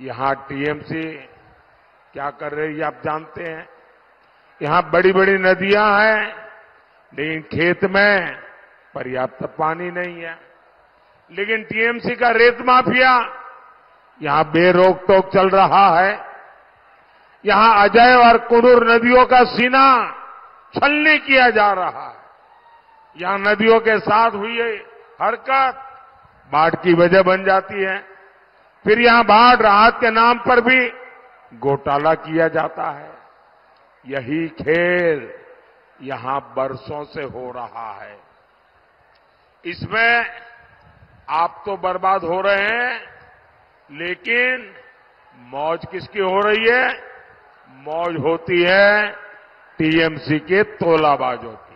यहां टीएमसी क्या कर रही है आप जानते हैं। यहां बड़ी बड़ी नदियां हैं लेकिन खेत में पर्याप्त पानी नहीं है, लेकिन टीएमसी का रेत माफिया यहां बेरोक टोक चल रहा है। यहां अजय और कुनूर नदियों का सीना छलनी किया जा रहा है। यहां नदियों के साथ हुई हरकत बाढ़ की वजह बन जाती है, फिर यहां बाढ़ राहत के नाम पर भी घोटाला किया जाता है। यही खेल यहां बरसों से हो रहा है। इसमें आप तो बर्बाद हो रहे हैं, लेकिन मौज किसकी हो रही है? मौज होती है टीएमसी के तोलाबाजों की।